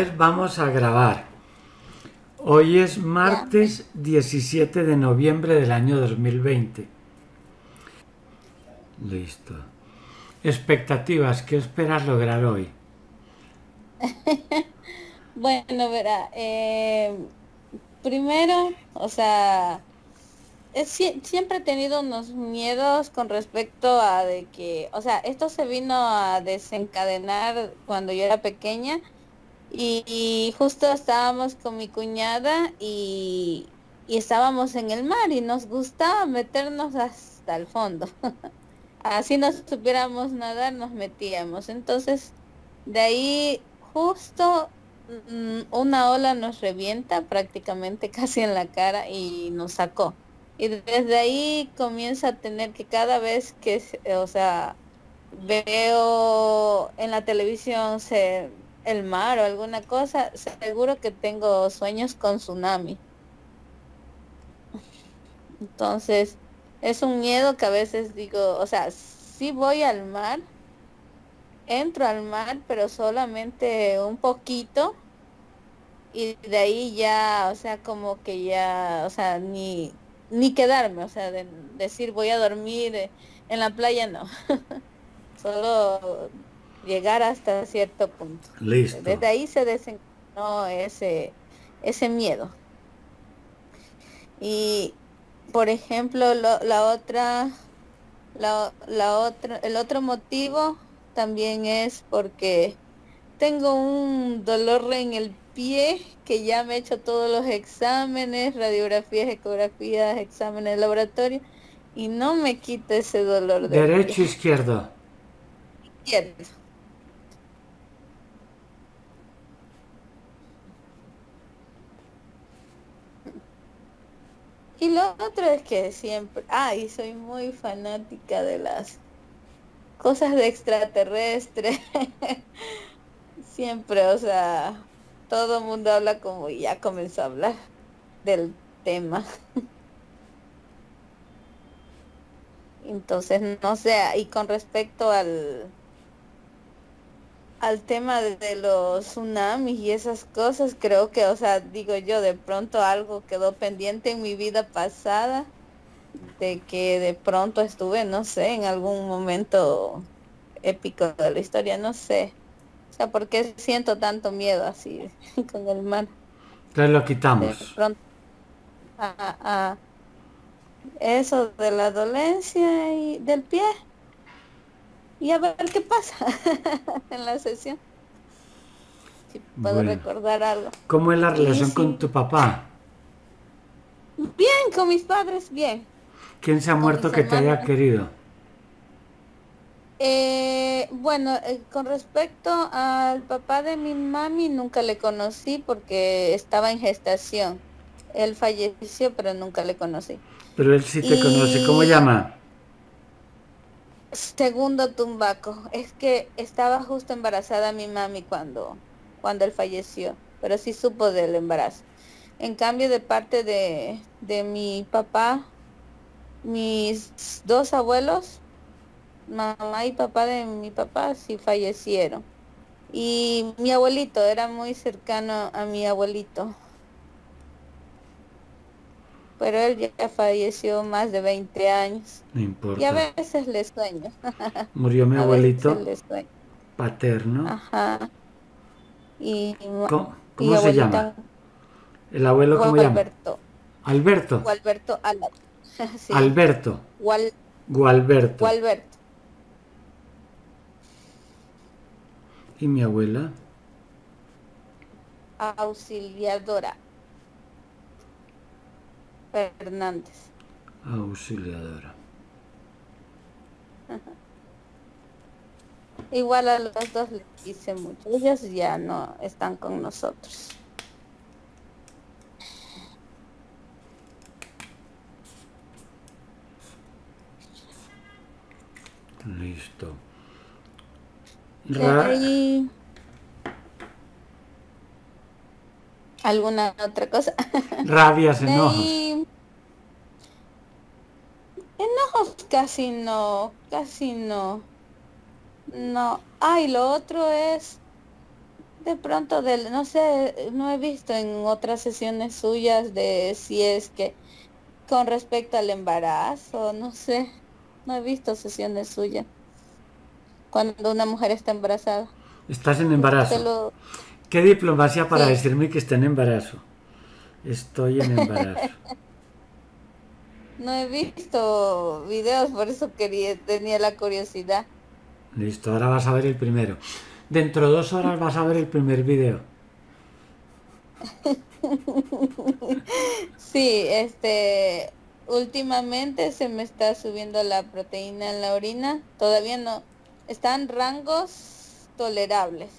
vez vamos a grabar. Hoy es martes 17 de noviembre del año 2020. Listo. Expectativas, ¿qué esperas lograr hoy? Bueno, verá, primero, o sea, siempre he tenido unos miedos con respecto a de que, o sea, esto se vino a desencadenar cuando yo era pequeña y justo estábamos con mi cuñada y estábamos en el mar y nos gustaba meternos hasta el fondo. Así no supiéramos nadar, nos metíamos. Entonces, de ahí justo una ola nos revienta prácticamente casi en la cara y nos sacó. Y desde ahí comienza a tener que cada vez que, o sea, veo en la televisión el mar o alguna cosa, seguro que tengo sueños con tsunami. Entonces, es un miedo que a veces digo, o sea, sí voy al mar, entro al mar, pero solamente un poquito. Y de ahí ya, o sea, como que ya, o sea, ni quedarme, o sea, de decir voy a dormir en la playa, no. Solo llegar hasta cierto punto. Listo. Desde ahí se desencadenó ese miedo. Y, por ejemplo, el otro motivo también es porque tengo un dolor en el pie, que ya me he hecho todos los exámenes, radiografías, ecografías, exámenes de laboratorio, y no me quita ese dolor. ¿Derecho o izquierdo? Izquierdo. Y lo otro es que siempre, y soy muy fanática de las cosas de extraterrestres. Siempre, o sea, todo el mundo habla como, y ya comenzó a hablar del tema. Entonces, no sé, y con respecto al tema de los tsunamis y esas cosas, creo que, o sea, digo yo, de pronto algo quedó pendiente en mi vida pasada, de que de pronto estuve, no sé, en algún momento épico de la historia, no sé. O sea, ¿por qué siento tanto miedo así con el mar? Entonces lo quitamos. De pronto, eso de la dolencia y del pie. Y a ver qué pasa en la sesión. Si puedo recordar algo. ¿Cómo es la relación con tu papá? Bien, con mis padres, bien. ¿Quién se ha muerto que te haya querido? Bueno, con respecto al papá de mi mami, nunca le conocí porque estaba en gestación. Él falleció, pero nunca le conocí. Pero él sí te conoce. ¿Cómo llama? Segundo Tumbaco. Es que estaba justo embarazada mi mami cuando él falleció, pero sí supo del embarazo. En cambio, de parte de mi papá, mis dos abuelos, mamá y papá de mi papá, sí fallecieron. Y mi abuelito, era muy cercano a mi abuelito. Pero él ya falleció más de 20 años. No importa. Y a veces le sueño. Murió mi abuelito paterno. Ajá. Y ¿Cómo se llama? ¿El abuelo cómo se llama? Alberto. Alberto. Sí. Alberto. Gualberto. ¿Y mi abuela? Auxiliadora Fernández. Auxiliadora. Ajá. Igual a los dos les hice mucho. Ellos ya no están con nosotros. Listo. ¿Hay alguna otra cosa? Rabias, enojos. Enojos casi no. No. Lo otro es De pronto, no sé, no he visto en otras sesiones suyas de si es que con respecto al embarazo, no sé, no he visto sesiones suyas cuando una mujer está embarazada. Estás en embarazo. ¿Qué diplomacia para decirme que está en embarazo? Estoy en embarazo. No he visto videos, por eso tenía la curiosidad. Listo, ahora vas a ver el primero. Dentro de 2 horas vas a ver el primer video. Sí, últimamente se me está subiendo la proteína en la orina. Todavía no, están rangos tolerables.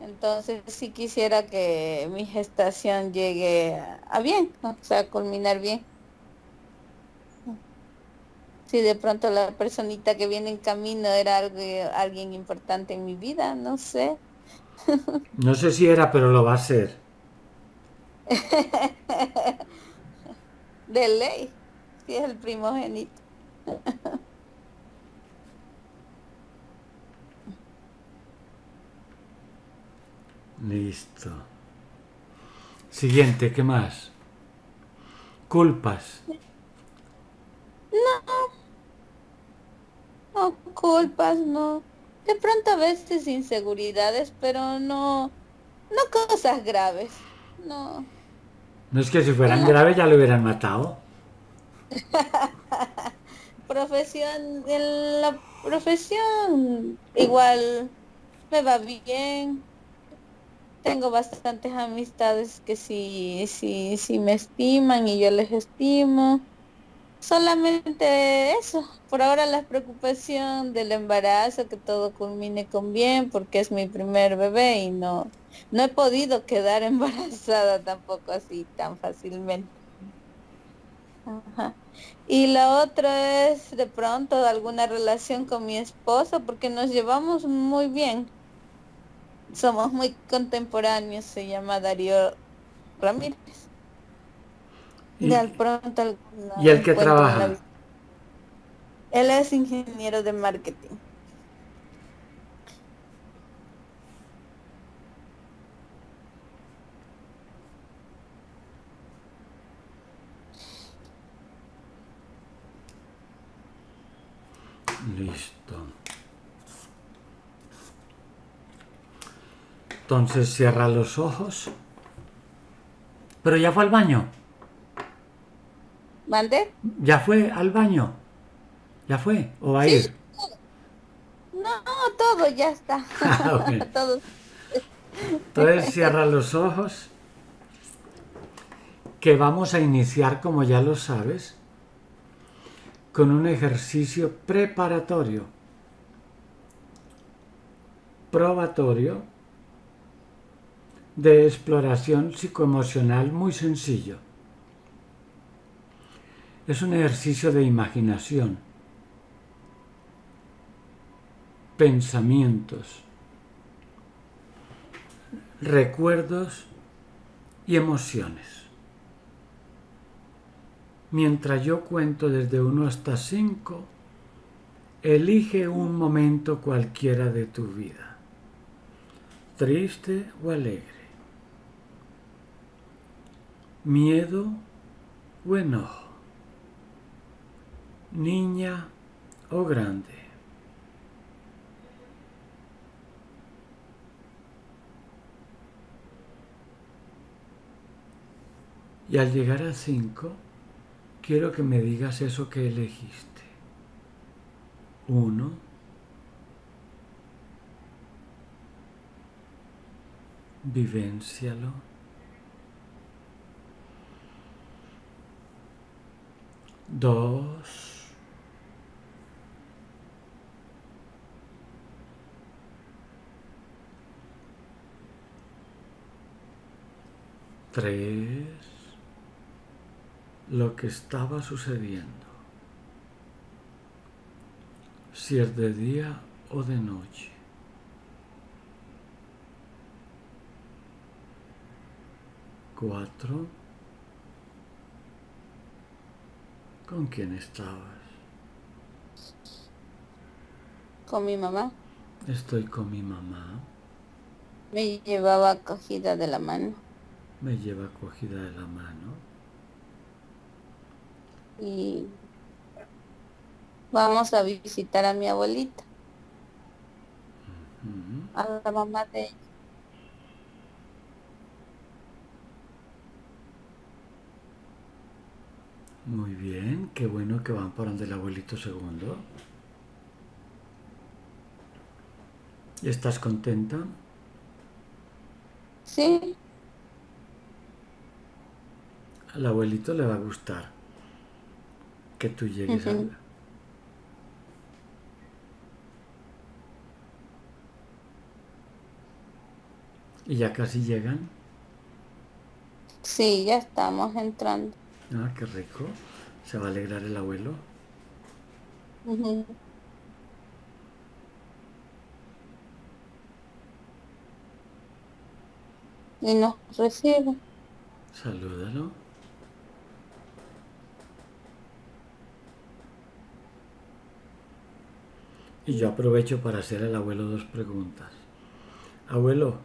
Entonces sí quisiera que mi gestación llegue a bien, o sea, a culminar bien. Si de pronto la personita que viene en camino era alguien importante en mi vida, no sé. No sé si era, pero lo va a ser. De ley, si es el primogénito. Listo. Siguiente, ¿qué más? Culpas. No, culpas, no. De pronto a veces inseguridades, pero no cosas graves, no. No es que si fueran graves ya lo hubieran matado. En la profesión igual me va bien. Tengo bastantes amistades que sí me estiman y yo les estimo. Solamente eso, por ahora la preocupación del embarazo, que todo culmine con bien, porque es mi primer bebé y no he podido quedar embarazada tampoco así tan fácilmente. Ajá. Y la otra es de pronto alguna relación con mi esposo, porque nos llevamos muy bien. Somos muy contemporáneos, se llama Darío Ramírez. ¿Y el que trabaja? Él es ingeniero de marketing. Listo. Entonces cierra los ojos. Pero ya fue al baño. ¿Mandé? ¿Ya fue al baño? ¿Ya fue? ¿O va a ir? No, todo ya está. Ah, okay. Todo. Entonces cierra los ojos, que vamos a iniciar, como ya lo sabes, con un ejercicio preparatorio, probatorio, de exploración psicoemocional muy sencillo. Es un ejercicio de imaginación, pensamientos, recuerdos y emociones. Mientras yo cuento desde 1 hasta 5, elige un momento cualquiera de tu vida, triste o alegre, miedo o enojo, niña o grande. Y al llegar a 5, quiero que me digas eso que elegiste. 1, vivéncialo. 2, lo que estaba sucediendo, si es de día o de noche, 4, ¿con quién estabas? Con mi mamá. Estoy con mi mamá. Me llevaba cogida de la mano. Me lleva cogida de la mano. Y vamos a visitar a mi abuelita. A la mamá de ella. Muy bien, qué bueno que van por donde el abuelito segundo. ¿Y estás contenta? Sí. Al abuelito le va a gustar que tú llegues a... ¿Y ya casi llegan? Sí, ya estamos entrando. Ah, qué rico. ¿Se va a alegrar el abuelo? Y nos recibe. Salúdalo. Y yo aprovecho para hacer al abuelo dos preguntas. Abuelo,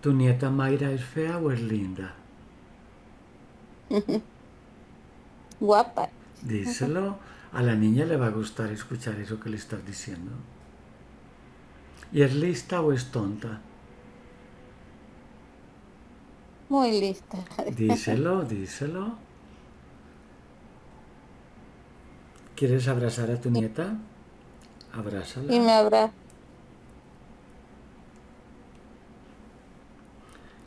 ¿tu nieta Mayra es fea o es linda? Guapa. Díselo. A la niña le va a gustar escuchar eso que le estás diciendo. ¿Y es lista o es tonta? Muy lista. Díselo, díselo. ¿Quieres abrazar a tu nieta? Abrázala. Y me abraza.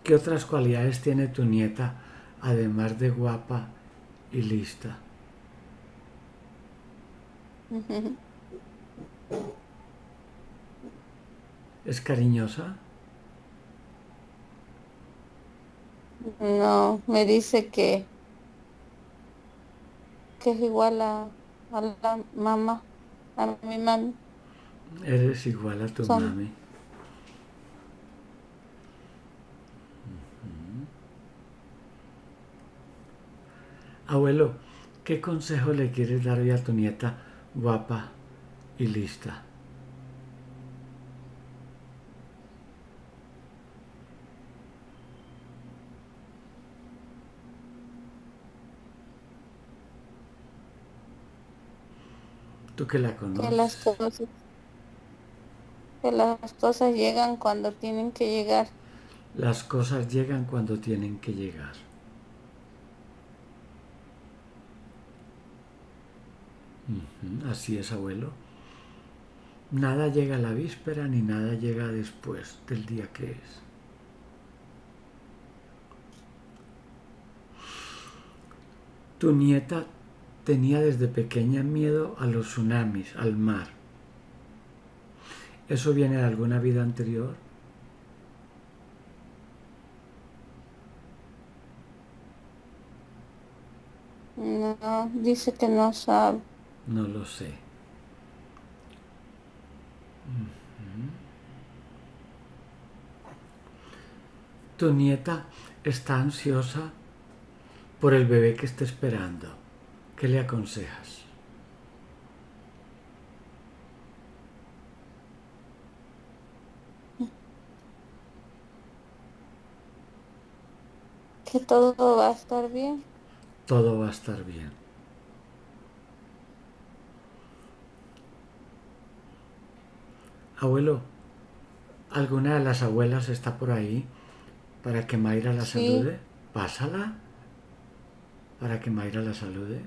¿Qué otras cualidades tiene tu nieta, además de guapa y lista? ¿Es cariñosa? No, me dice que es igual a la mamá, a mi mami. Eres igual a tu mami. Abuelo, ¿qué consejo le quieres dar hoy a tu nieta guapa y lista? Tú que la conoces. Que las cosas llegan cuando tienen que llegar. Las cosas llegan cuando tienen que llegar. Así es, abuelo. Nada llega a la víspera ni nada llega después del día que es. Tu nieta tenía desde pequeña miedo a los tsunamis, al mar. ¿Eso viene de alguna vida anterior? No, dice que no sabe. No lo sé. Tu nieta está ansiosa por el bebé que está esperando. ¿Qué le aconsejas? Que todo va a estar bien. Todo va a estar bien. Abuelo, ¿alguna de las abuelas está por ahí para que Mayra la salude? Pásala para que Mayra la salude.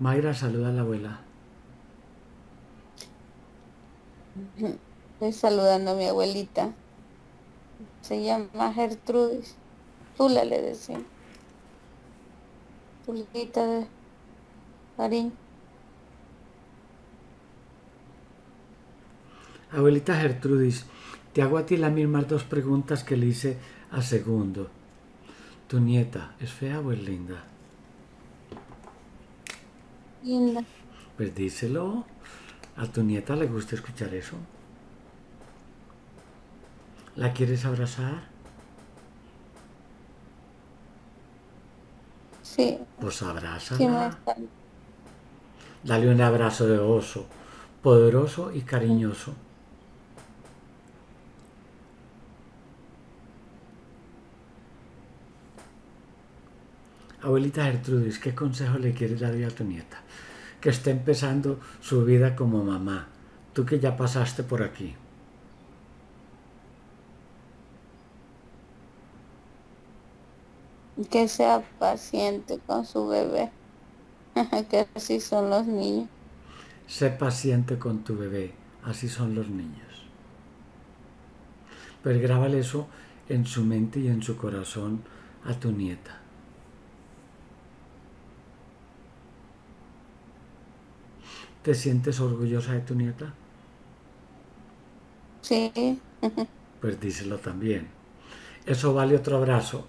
Mayra, saluda a la abuela. Estoy saludando a mi abuelita. Se llama Gertrudis. Tula le decimos. Tulita de cariño. Abuelita Gertrudis, te hago a ti las mismas dos preguntas que le hice a segundo. ¿Tu nieta es fea o es linda? Linda. Pues díselo. A tu nieta le gusta escuchar eso. ¿La quieres abrazar? Sí. Pues abrázala. Sí, dale un abrazo de oso, poderoso y cariñoso. Abuelita Gertrudis, ¿qué consejo le quieres dar a tu nieta que está empezando su vida como mamá? Tú que ya pasaste por aquí. Que sea paciente con su bebé, que así son los niños. Sé paciente con tu bebé, así son los niños. Pues grábale eso en su mente y en su corazón a tu nieta. ¿Te sientes orgullosa de tu nieta? Sí. Pues díselo también. Eso vale otro abrazo.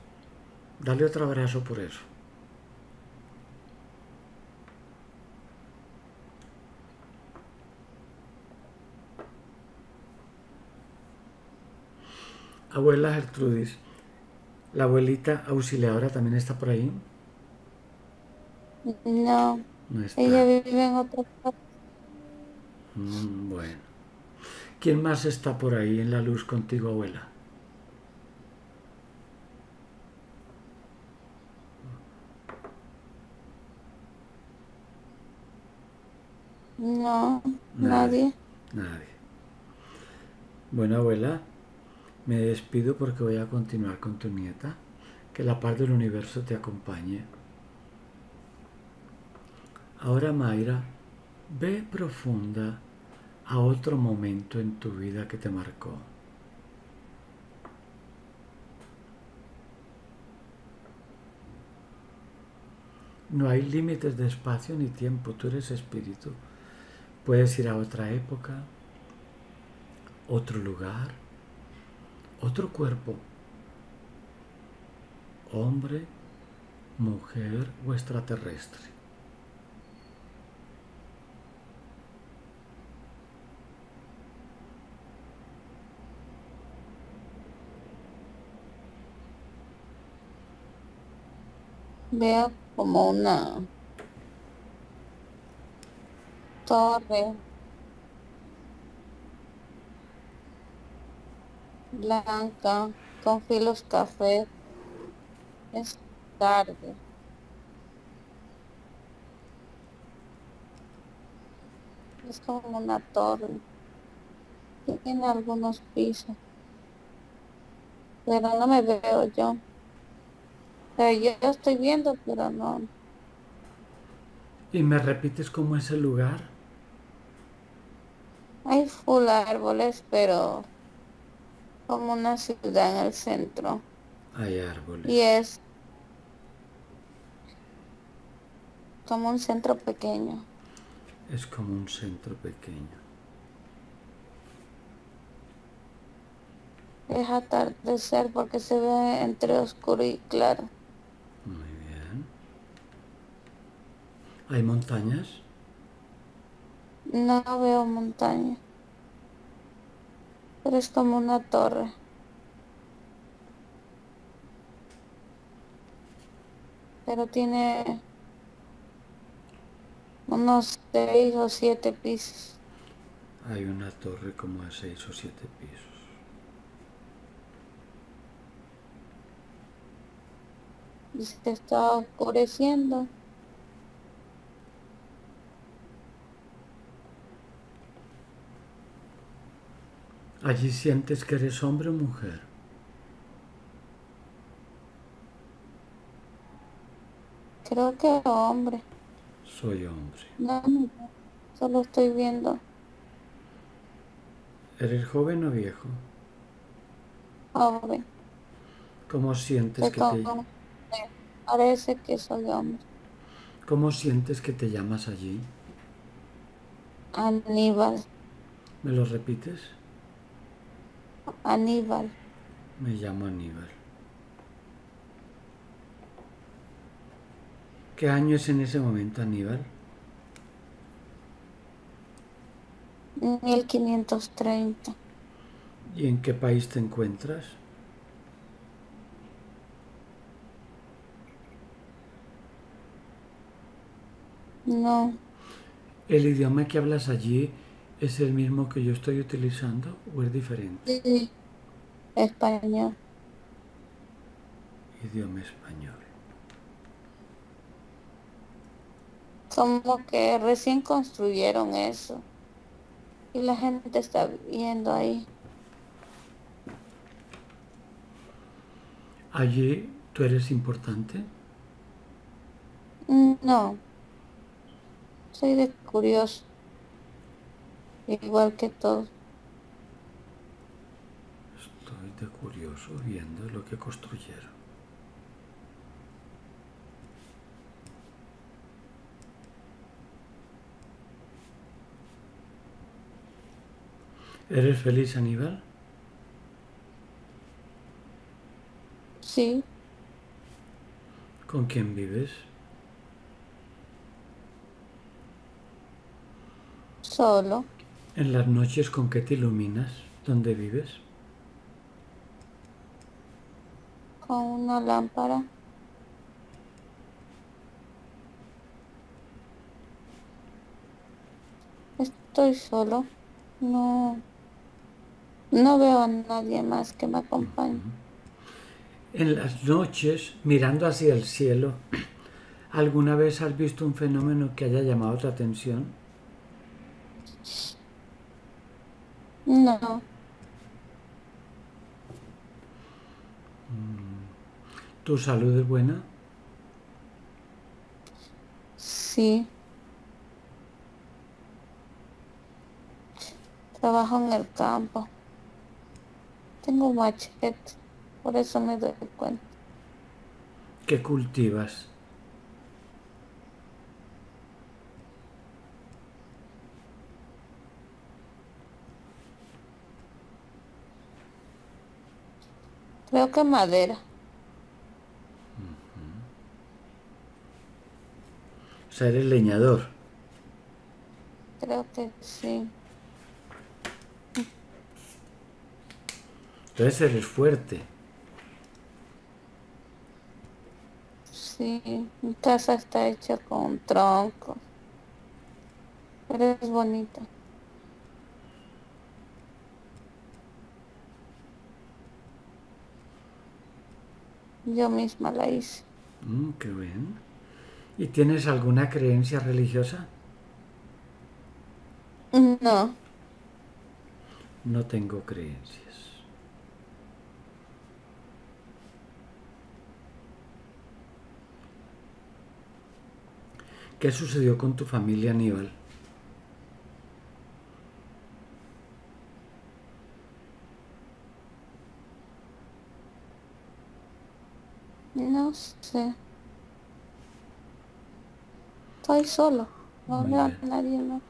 Dale otro abrazo por eso. Abuela Gertrudis, ¿la abuelita auxiliadora también está por ahí? No, no está. Ella vive en otra parte. Bueno. ¿Quién más está por ahí en la luz contigo, abuela? No, nadie. Bueno, abuela, me despido porque voy a continuar con tu nieta. Que la paz del universo te acompañe. Ahora, Mayra, ve profunda a otro momento en tu vida que te marcó. No hay límites de espacio ni tiempo, tú eres espíritu. Puedes ir a otra época, otro lugar, otro cuerpo. Hombre, mujer o extraterrestre. Veo como una torre blanca con filos café. Es tarde. Es como una torre. Tiene algunos pisos. Pero no me veo yo. Pero yo estoy viendo, pero no. ¿Y me repites cómo es el lugar? Hay full árboles, pero como una ciudad en el centro. Hay árboles. Y es como un centro pequeño. Es como un centro pequeño. Es atardecer porque se ve entre oscuro y claro. ¿Hay montañas? No veo montaña. Pero es como una torre. Pero tiene unos 6 o 7 pisos. Hay una torre como de 6 o 7 pisos. Y se está oscureciendo. ¿Allí sientes que eres hombre o mujer? Creo que hombre. Soy hombre. No, solo estoy viendo. ¿Eres joven o viejo? Joven. ¿Cómo sientes que te llamas? Parece que soy hombre. ¿Cómo sientes que te llamas allí? Aníbal. ¿Me lo repites? Aníbal. Me llamo Aníbal. ¿Qué año es en ese momento, Aníbal? 1530. ¿Y en qué país te encuentras? No. ¿El idioma que hablas allí es el mismo que yo estoy utilizando o es diferente? Sí, español. Idioma español. Como que recién construyeron eso. Y la gente está viviendo ahí. Allí, ¿tú eres importante? No. Soy de curioso. Igual que todos. Estoy de curioso viendo lo que construyeron. ¿Eres feliz, Aníbal? Sí. ¿Con quién vives? Solo. ¿En las noches con qué te iluminas? ¿Dónde vives? Con una lámpara. Estoy solo. No veo a nadie más que me acompañe. En las noches, mirando hacia el cielo, ¿alguna vez has visto un fenómeno que haya llamado tu atención? No. ¿Tu salud es buena? Sí. Trabajo en el campo. Tengo un machete, por eso me doy cuenta. ¿Qué cultivas? Creo que madera. O sea, eres leñador. Creo que sí. Entonces eres fuerte. Sí, mi casa está hecha con troncos. Pero es bonita. Yo misma la hice. Qué bien. ¿Y tienes alguna creencia religiosa? No. No tengo creencias. ¿Qué sucedió con tu familia, Aníbal? No sé. Estoy solo. No veo a nadie más.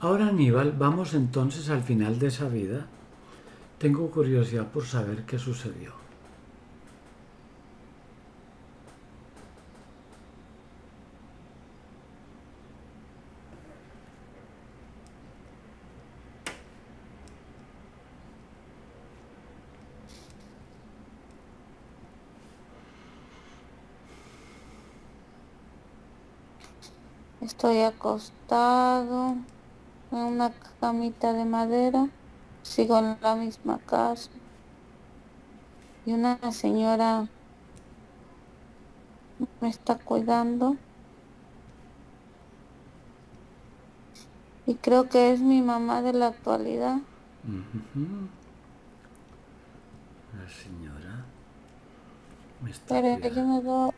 Ahora, Aníbal, vamos entonces al final de esa vida. Tengo curiosidad por saber qué sucedió. Estoy acostado en una camita de madera, sigo en la misma casa. Y una señora me está cuidando. Y creo que es mi mamá de la actualidad. La señora me está cuidando. Pero yo me veo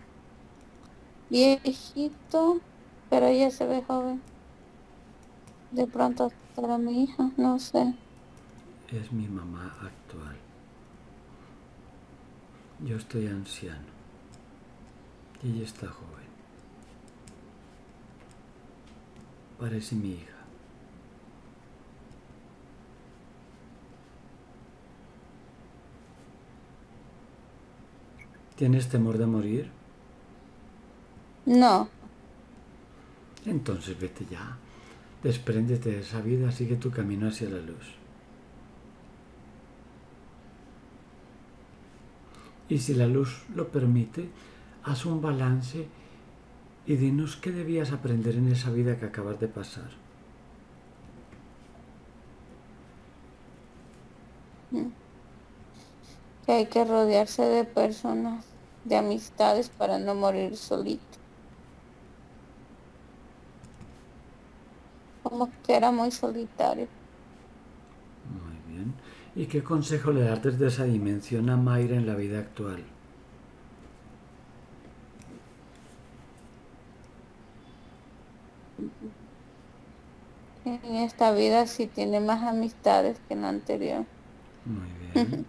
viejito. Pero ella se ve joven. De pronto para mi hija, no sé. Es mi mamá actual. Yo estoy anciano. Y ella está joven. Parece mi hija. ¿Tienes temor de morir? No. Entonces vete ya, despréndete de esa vida, sigue tu camino hacia la luz. Y si la luz lo permite, haz un balance y dinos qué debías aprender en esa vida que acabas de pasar. Que hay que rodearse de personas, de amistades para no morir solito. como que era muy solitario. Muy bien. ¿Y qué consejo le das desde esa dimensión a Mayra en la vida actual? En esta vida sí tiene más amistades que en la anterior. Muy bien.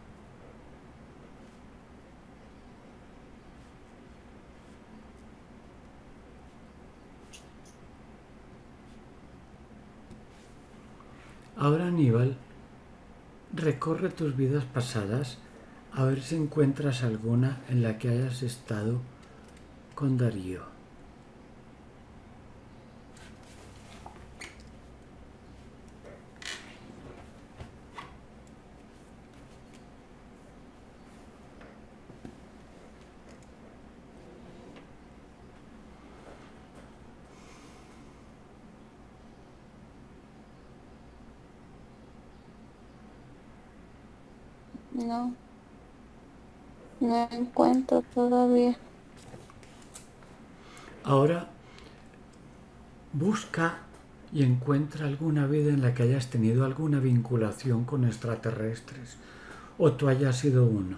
Ahora, Aníbal, recorre tus vidas pasadas a ver si encuentras alguna en la que hayas estado con Darío. No, no encuentro todavía. Ahora, busca y encuentra alguna vida en la que hayas tenido alguna vinculación con extraterrestres o tú hayas sido uno.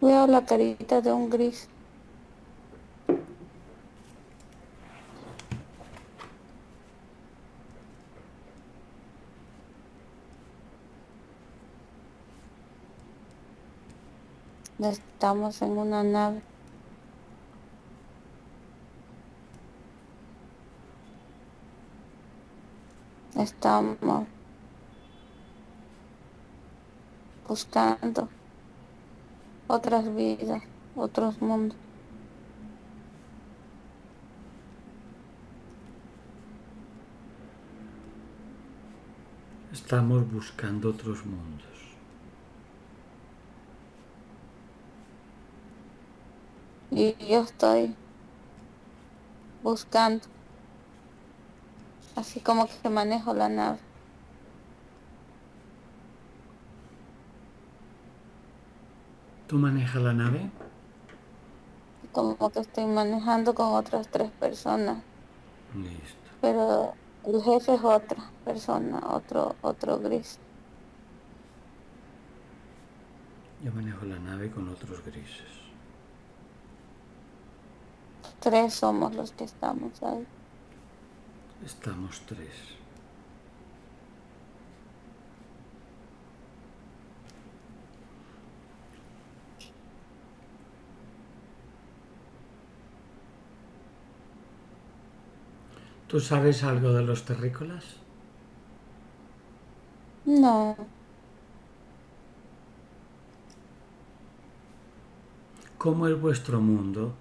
Veo la carita de un gris. Estamos en una nave. Estamos buscando otras vidas, otros mundos. Estamos buscando otros mundos. Y yo estoy buscando, así como que manejo la nave. ¿Tú manejas la nave? Como que estoy manejando con otras 3 personas. Listo. Pero el jefe es otra persona, otro gris. Yo manejo la nave con otros grises. 3 somos los que estamos ahí. Estamos 3. ¿Tú sabes algo de los terrícolas? No. ¿Cómo es vuestro mundo?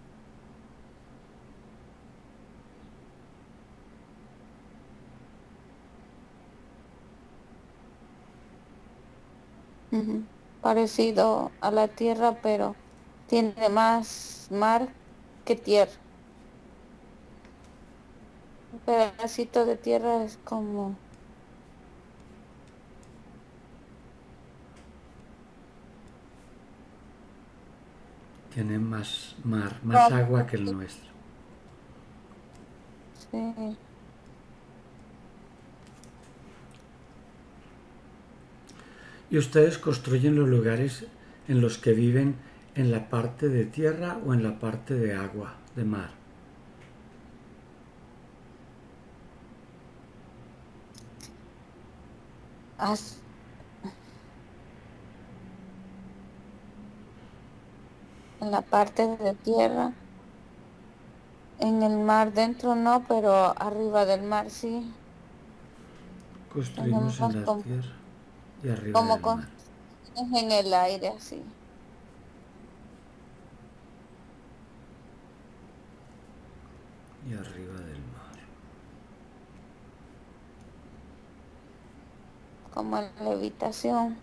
Parecido a la Tierra, pero tiene más mar que tierra. Un pedacito de tierra es como tiene más mar, más agua que el nuestro. Sí. ¿Y ustedes construyen los lugares en los que viven en la parte de tierra o en la parte de agua, de mar? En la parte de tierra, en el mar dentro no, pero arriba del mar sí. Construimos en la tierra y arriba del mar. Como en el aire, así. Y arriba del mar. Como en levitación.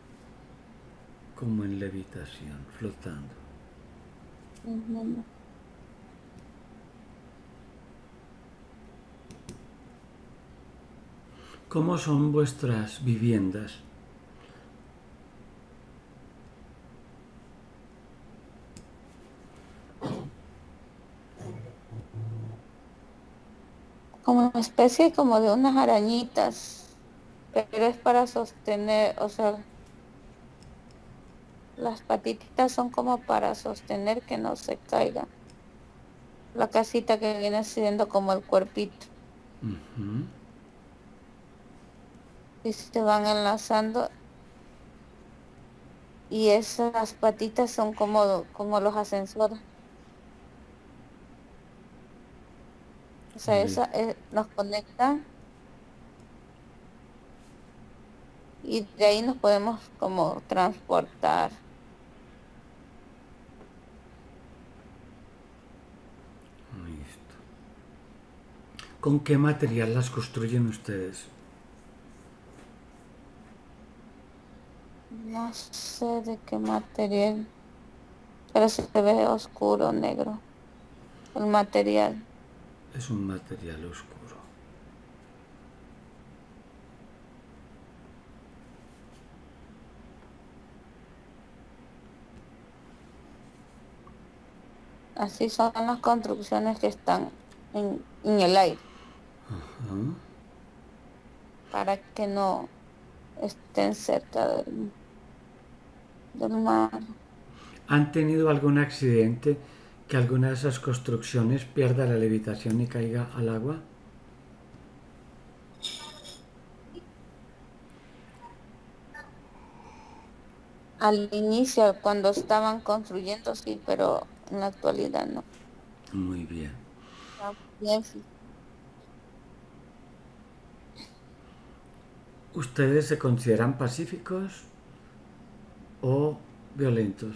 Como en levitación, flotando. ¿Cómo son vuestras viviendas? Como una especie como de unas arañitas, pero es para sostener, o sea, las patitas son como para sostener que no se caiga. La casita que viene siendo como el cuerpito. Uh-huh. Y se van enlazando. Y esas patitas son como los ascensores. O sea, esa nos conecta y de ahí nos podemos como transportar. Listo. ¿Con qué material las construyen ustedes? No sé de qué material, pero se ve oscuro, negro. El material. Es un material oscuro. Así son las construcciones que están en el aire. Ajá. Para que no estén cerca del mar. ¿Han tenido algún accidente? ¿Que alguna de esas construcciones pierda la levitación y caiga al agua? Al inicio, cuando estaban construyendo, sí, pero en la actualidad no. Muy bien. ¿Ustedes se consideran pacíficos o violentos?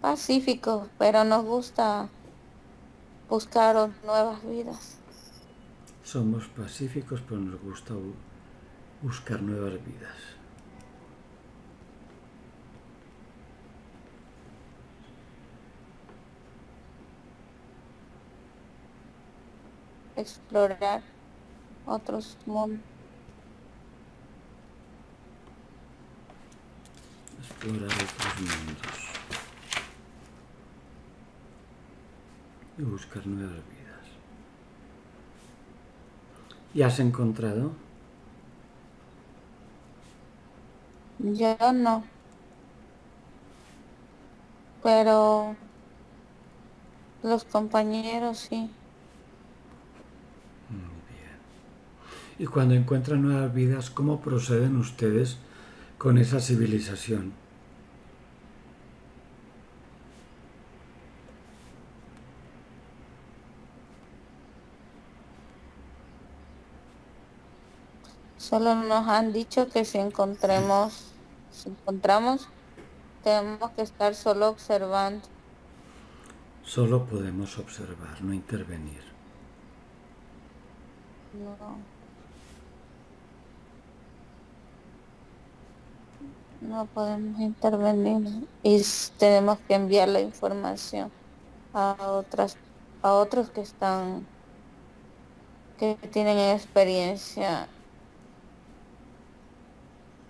Pacíficos, pero nos gusta buscar nuevas vidas. Somos pacíficos, pero nos gusta buscar nuevas vidas. Explorar otros mundos. Explorar otros mundos. Y buscar nuevas vidas. ¿Y has encontrado? Yo no. Pero los compañeros sí. Muy bien. Y cuando encuentran nuevas vidas, ¿cómo proceden ustedes con esa civilización? Solo nos han dicho que si encontramos, tenemos que estar solo observando. Solo podemos observar, no intervenir. No podemos intervenir y tenemos que enviar la información a otros que tienen experiencia.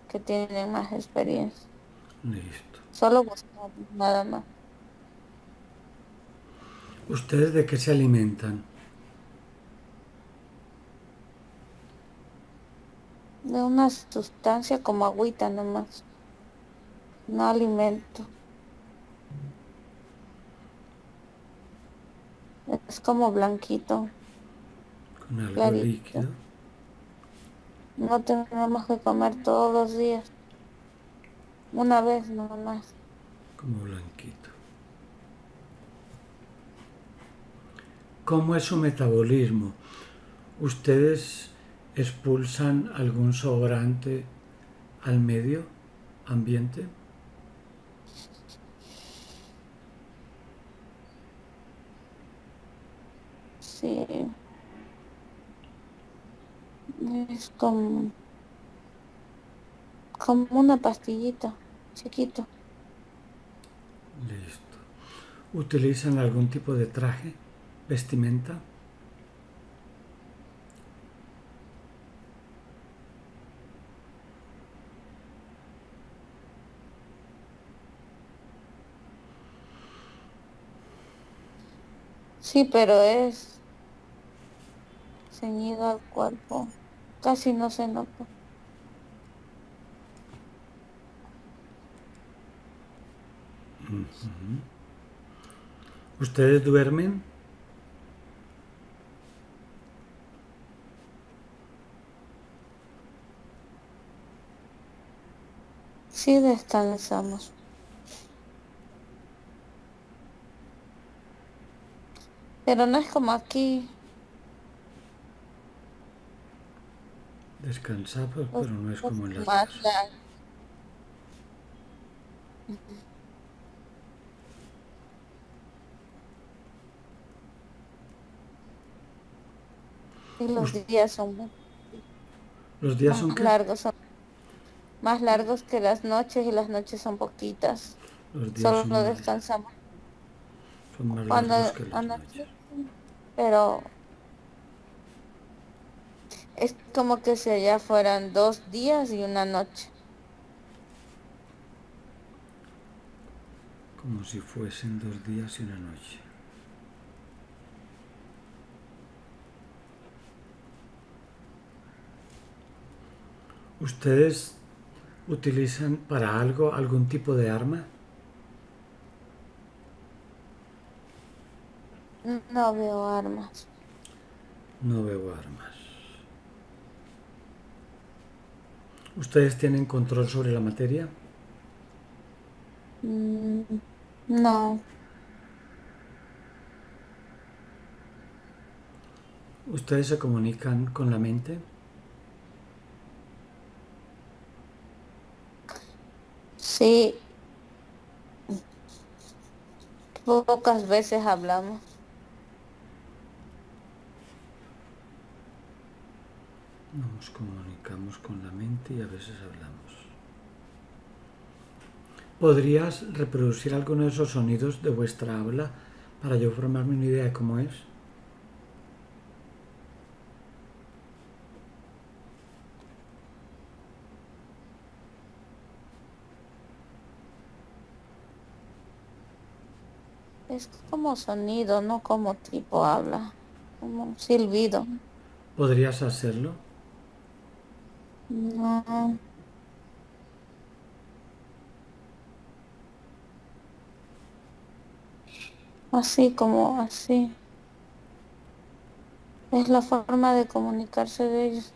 Que tienen más experiencia. Listo. Solo buscamos, nada más. ¿Ustedes de qué se alimentan? De una sustancia como agüita nomás. No alimento. Es como blanquito. Con algo clarito. Líquido. No tenemos que comer todos los días. Una vez nomás. Como blanquito. ¿Cómo es su metabolismo? ¿Ustedes expulsan algún sobrante al medio ambiente? Sí. Es como una pastillita, chiquito. Listo. ¿Utilizan algún tipo de traje, vestimenta? Sí, pero es ceñido al cuerpo. Casi no se nota. ¿Ustedes duermen? Sí, descansamos. Pero no es como aquí. Descansamos, pero no es como en la casa. Y los días son... ¿Los días son qué? Largos, son más largos que las noches, y las noches son poquitas. Los días solo no descansamos. Son más largos que las noches. Pero... es como que si allá fueran 2 días y una noche. Como si fuesen 2 días y una noche. ¿Ustedes utilizan para algo algún tipo de arma? No veo armas. No veo armas. ¿Ustedes tienen control sobre la materia? No. ¿Ustedes se comunican con la mente? Sí. Pocas veces hablamos. Nos comunicamos con la mente y a veces hablamos. ¿Podrías reproducir alguno de esos sonidos de vuestra habla para yo formarme una idea de cómo es? Es como sonido, no como tipo habla, como un silbido. ¿Podrías hacerlo? No. Así como así. Es la forma de comunicarse de ellos.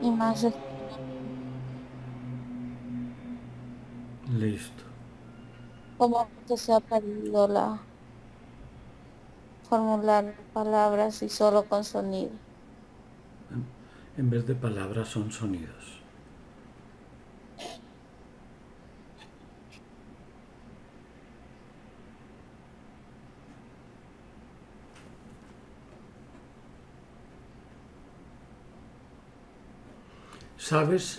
Y más. Listo. Como que se ha perdido la... formular palabras y solo con sonido. En vez de palabras son sonidos. ¿Sabes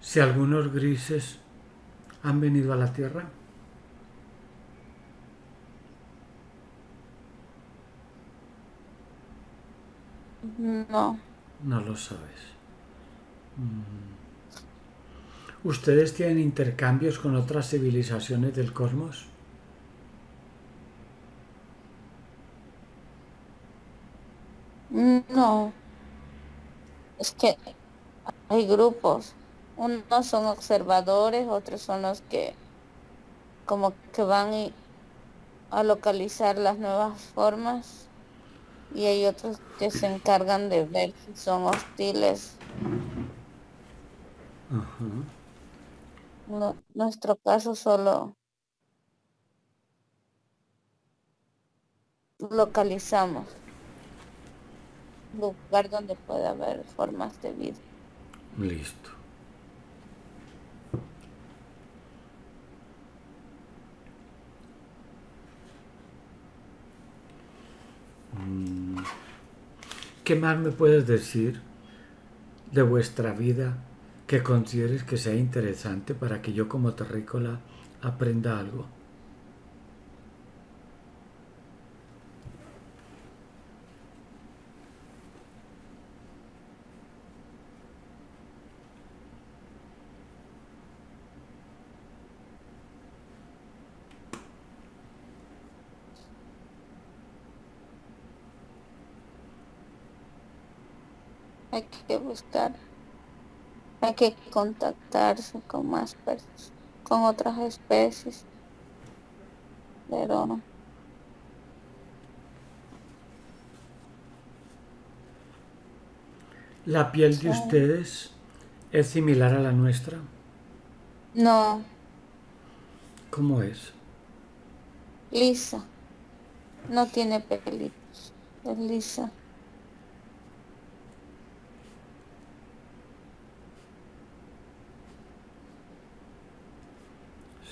si algunos grises han venido a la Tierra? No. No lo sabes. ¿Ustedes tienen intercambios con otras civilizaciones del cosmos? No. Es que hay grupos. Unos son observadores, otros son los que como que van a localizar las nuevas formas. Y hay otros que se encargan de ver si son hostiles. No, nuestro caso solo localizamos lugar donde puede haber formas de vida. Listo. ¿Qué más me puedes decir de vuestra vida que consideres que sea interesante para que yo como terrícola aprenda algo? Hay que buscar, hay que contactarse con más personas, con otras especies, pero ¿la piel de ustedes es similar a la nuestra? No. ¿Cómo es? Lisa, no tiene pelitos, es lisa.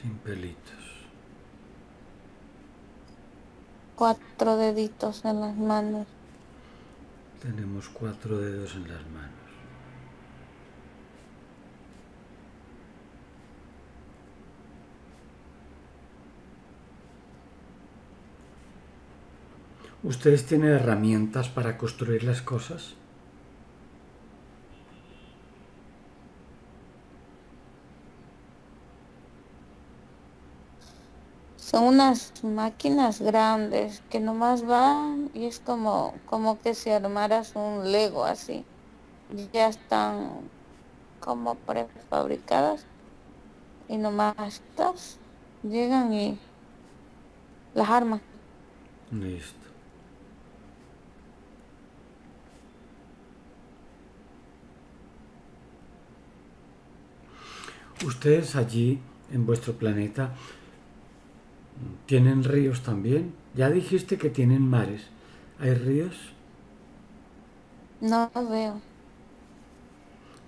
Sin pelitos. 4 deditos en las manos. Tenemos 4 dedos en las manos. ¿Ustedes tienen herramientas para construir las cosas? Son unas máquinas grandes que nomás van y es como que si armaras un Lego así. Ya están como prefabricadas y nomás estas llegan y las arman. Listo. Ustedes allí en vuestro planeta... ¿tienen ríos también? Ya dijiste que tienen mares. ¿Hay ríos? No veo.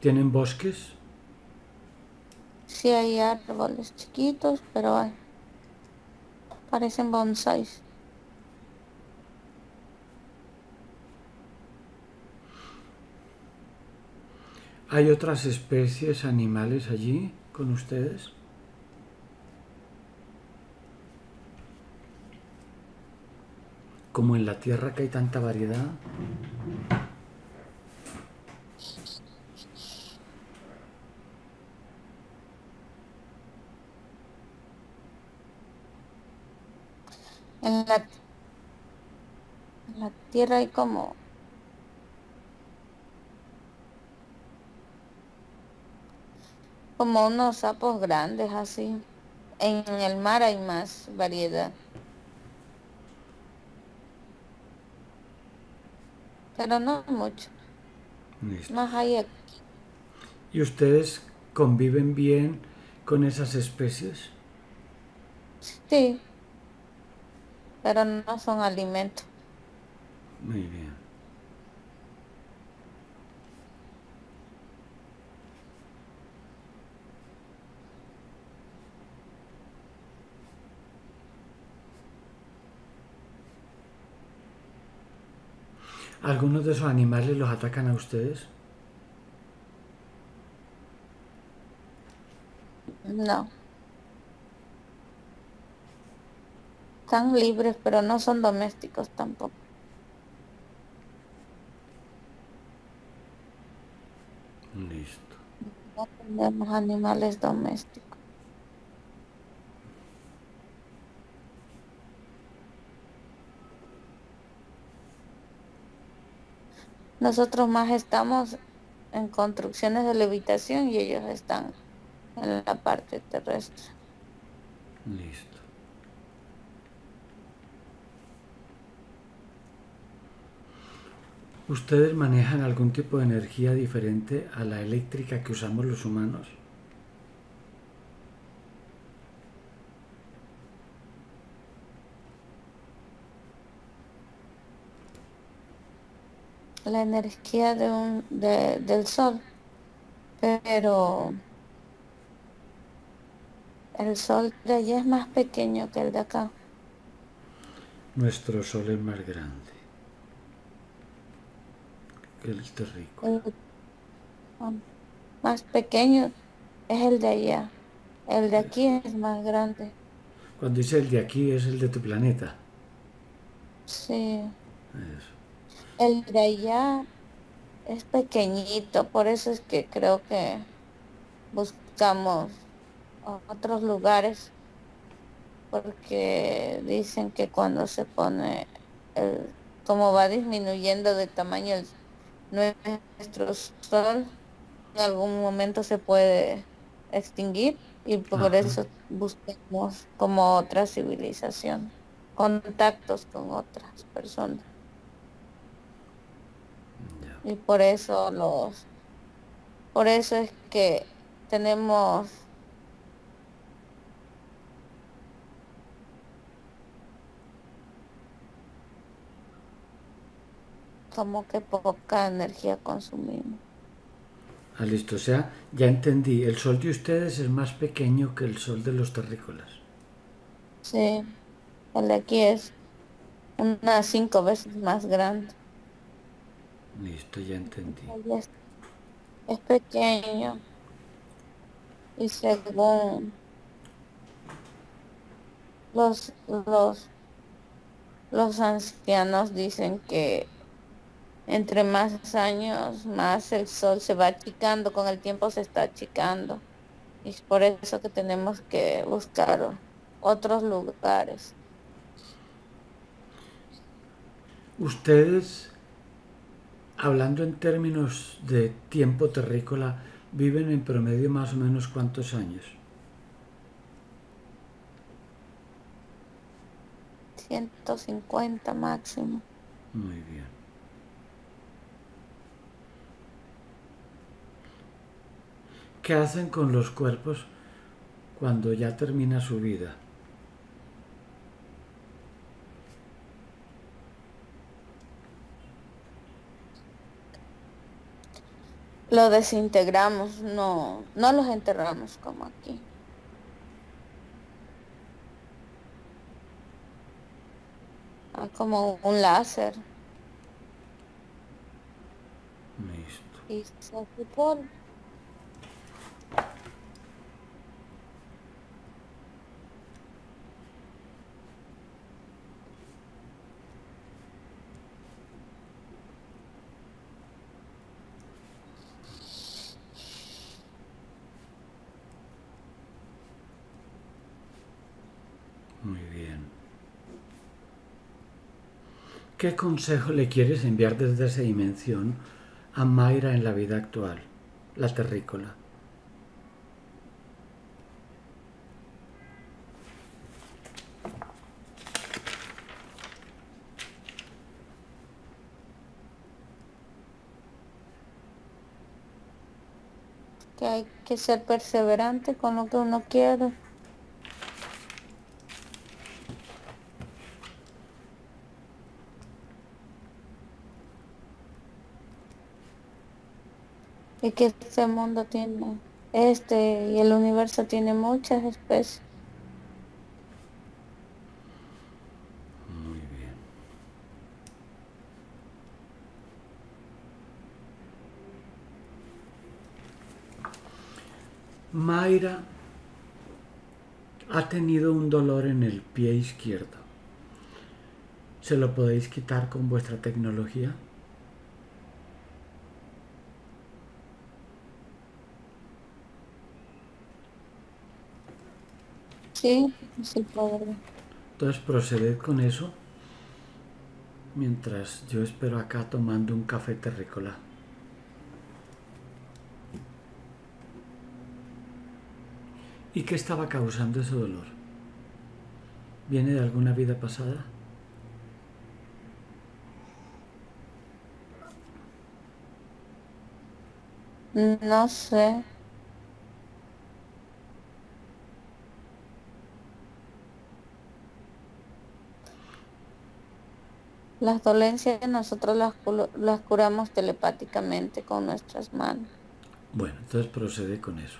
¿Tienen bosques? Sí, hay árboles chiquitos, pero hay. Parecen bonsáis. ¿Hay otras especies animales allí con ustedes? Como en la tierra que hay tanta variedad. En la tierra hay como... como unos sapos grandes así. En el mar hay más variedad. Pero no mucho. Listo. Más hay aquí. ¿Y ustedes conviven bien con esas especies? Sí. Pero no son alimento. Muy bien. ¿Algunos de esos animales los atacan a ustedes? No. Están libres, pero no son domésticos tampoco. Listo. No tenemos animales domésticos. Nosotros más estamos en construcciones de levitación y ellos están en la parte terrestre. Listo. ¿Ustedes manejan algún tipo de energía diferente a la eléctrica que usamos los humanos? La energía del sol, pero el sol de allá es más pequeño que el de acá. Nuestro sol es más grande. Aquel está rico. Más pequeño es el de allá. El de aquí es más grande. Cuando dice el de aquí es el de tu planeta. Sí. Eso. El de allá es pequeñito, por eso es que creo que buscamos otros lugares, porque dicen que cuando se pone, como va disminuyendo de tamaño nuestro sol, en algún momento se puede extinguir y por eso buscamos como otra civilización, contactos con otras personas. Y por eso es que tenemos como que poca energía consumimos. Ah, listo, o sea, ya entendí, el sol de ustedes es más pequeño que el sol de los terrícolas. Sí, el de aquí es unas 5 veces más grande. Listo, ya entendí. Es pequeño y según los ancianos dicen que entre más años, más el sol se va achicando, con el tiempo se está achicando. Y es por eso que tenemos que buscar otros lugares. Ustedes, hablando en términos de tiempo terrícola, ¿viven en promedio más o menos cuántos años? 150 máximo. Muy bien. ¿Qué hacen con los cuerpos cuando ya termina su vida? Lo desintegramos, no los enterramos como aquí. Como un láser. Listo. Y se supone. ¿Qué consejo le quieres enviar desde esa dimensión a Mayra en la vida actual, la terrícola? Que hay que ser perseverante con lo que uno quiere. Y que este mundo tiene, y el universo tiene muchas especies. Muy bien. Mayra ha tenido un dolor en el pie izquierdo. ¿Se lo podéis quitar con vuestra tecnología? Sí, sí, padre. Entonces proceded con eso mientras yo espero acá tomando un café terrícola. ¿Y qué estaba causando ese dolor? ¿Viene de alguna vida pasada? No sé. Las dolencias nosotros las curamos telepáticamente con nuestras manos. Bueno, entonces procede con eso.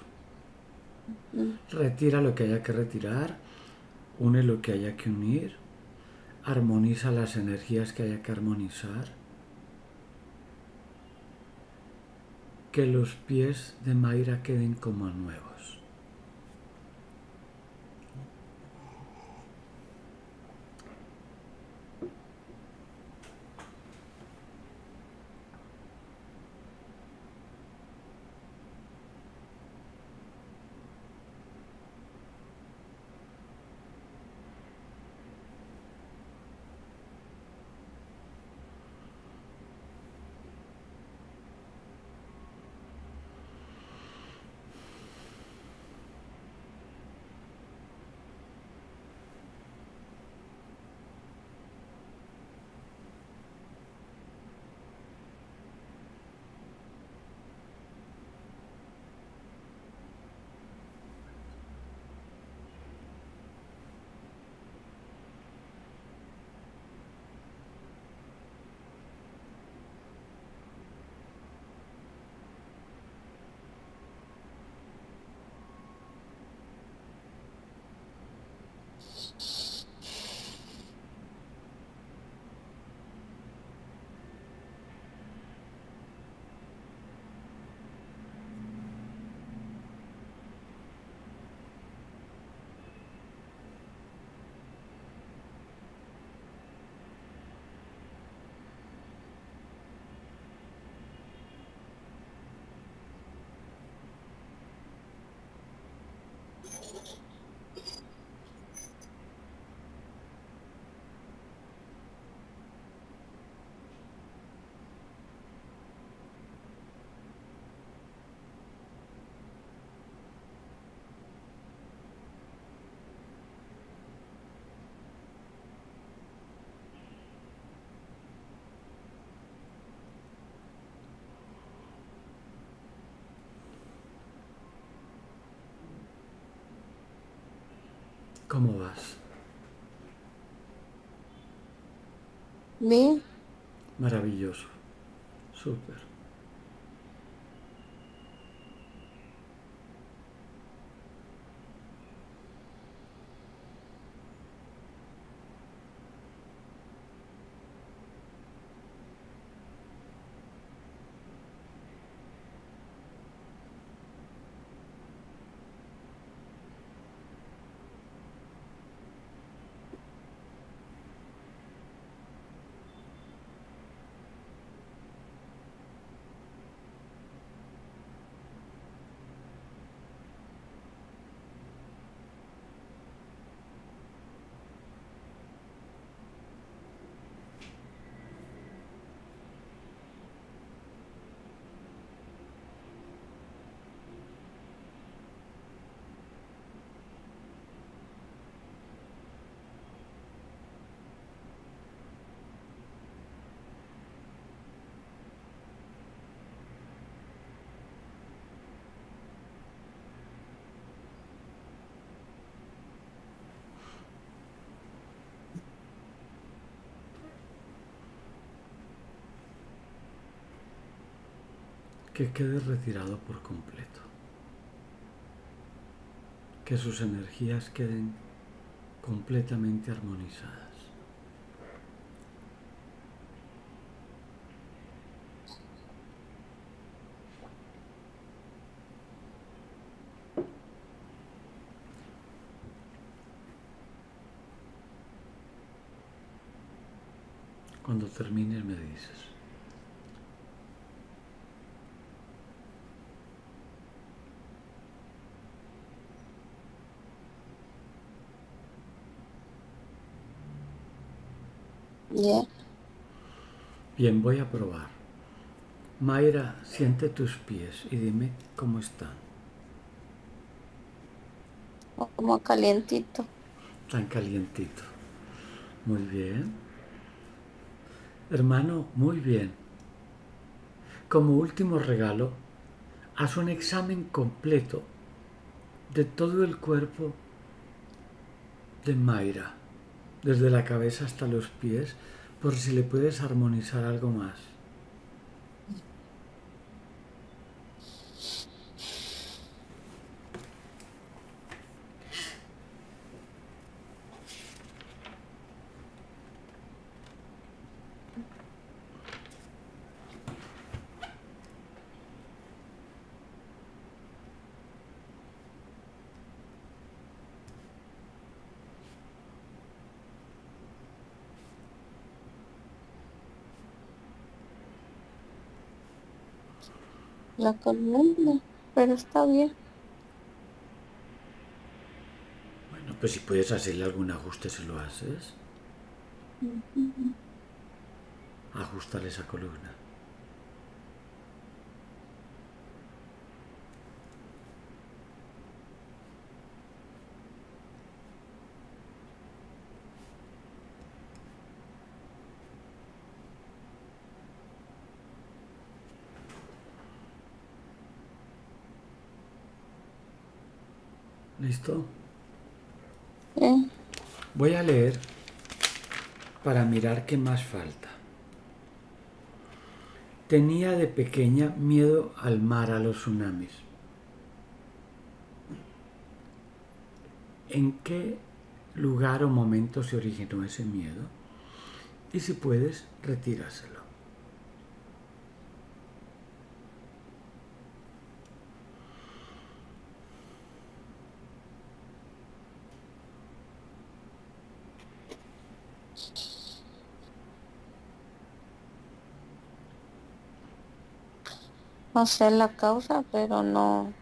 Retira lo que haya que retirar, une lo que haya que unir, armoniza las energías que haya que armonizar. que los pies de Mayra queden como nuevos. ¿Cómo vas? Bien. Maravilloso. Súper. Que quede retirado por completo, que sus energías queden completamente armonizadas. Cuando termines me dices. Bien, voy a probar. Mayra, siente tus pies y dime cómo están. Como calientito. Tan calientito. Muy bien. Hermano, muy bien. Como último regalo, haz un examen completo de todo el cuerpo de Mayra, desde la cabeza hasta los pies, por si le puedes armonizar algo más. la columna, pero está bien. Bueno, pues si puedes hacerle algún ajuste, se lo haces. Ajustar esa columna. ¿Listo? Voy a leer para mirar qué más falta. Tenía de pequeña miedo al mar, a los tsunamis. ¿En qué lugar o momento se originó ese miedo? Y si puedes, retírselo. No sé la causa, pero no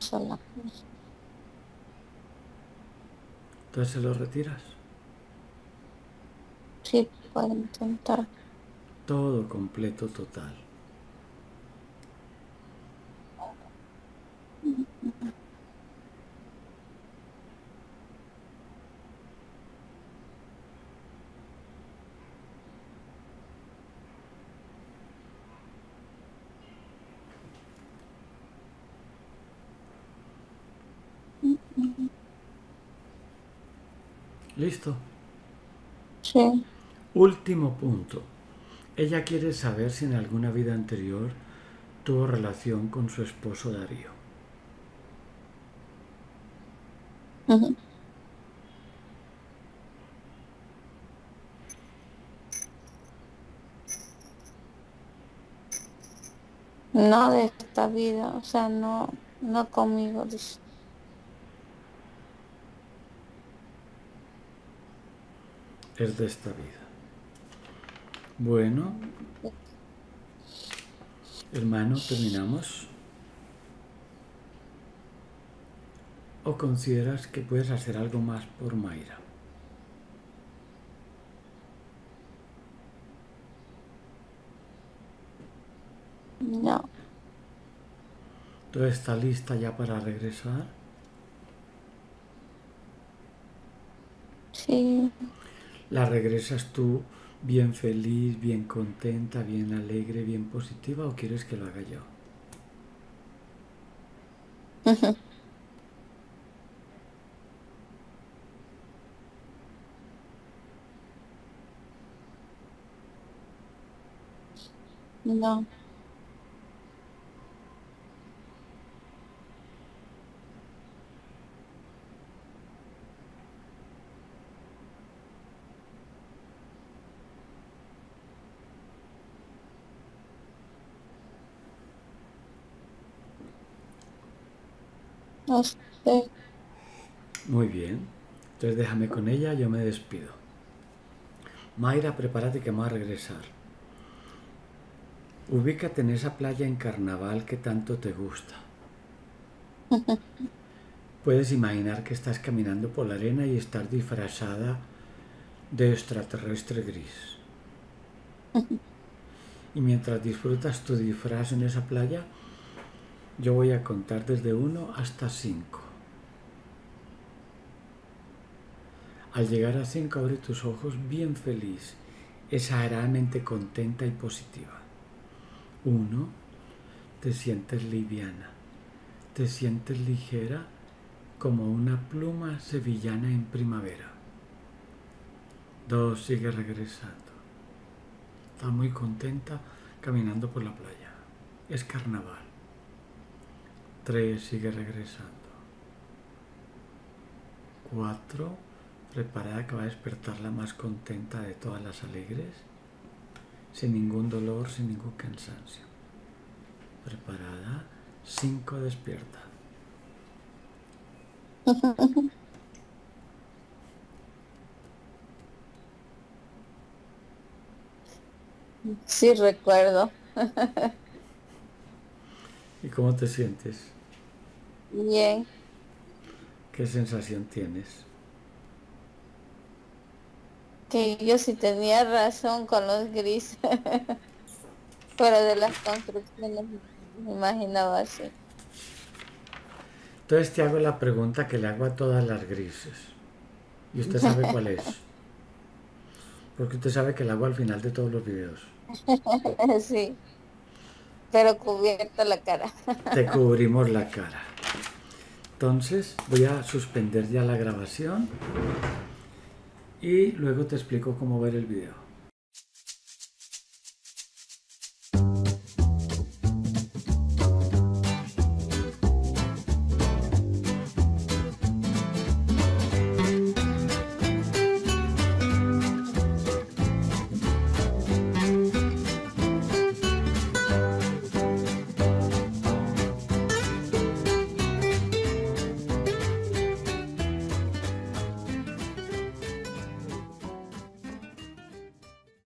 sé la causa. Entonces, ¿se lo retiras? Sí, puedo intentar. Todo completo, total. ¿Listo? Sí. Último punto. Ella quiere saber si en alguna vida anterior tuvo relación con su esposo Darío. No de esta vida, o sea, no conmigo, dice. Es de esta vida. Bueno, hermano, ¿terminamos? ¿O consideras que puedes hacer algo más por Mayra? No. ¿Tú estás lista ya para regresar? Sí. La regresas tú bien feliz, bien contenta, bien alegre, bien positiva, ¿o quieres que lo haga yo? No. Muy bien, entonces déjame con ella, yo me despido. Mayra, prepárate que vamos a regresar. Ubícate en esa playa en Carnaval que tanto te gusta. Puedes imaginar que estás caminando por la arena y estar disfrazada de extraterrestre gris. Y mientras disfrutas tu disfraz en esa playa, yo voy a contar desde 1 hasta 5. Al llegar a 5, abre tus ojos bien feliz, exageradamente contenta y positiva. 1, te sientes liviana, te sientes ligera como una pluma sevillana en primavera. 2, sigue regresando. Estás muy contenta caminando por la playa. Es carnaval. 3, sigue regresando. 4, preparada que va a despertarla más contenta de todas las alegres, sin ningún dolor, sin ningún cansancio. Preparada. 5, despierta. Sí, recuerdo. ¿Y cómo te sientes? Bien. ¿Qué sensación tienes? Que yo sí tenía razón con los grises. Fuera de las construcciones me imaginaba así. Entonces te hago la pregunta que le hago a todas las grises. Y usted sabe cuál es. Porque usted sabe que la hago al final de todos los videos. Sí. Pero cubierta la cara. Te cubrimos la cara. Entonces voy a suspender ya la grabación. Y luego te explico cómo ver el video.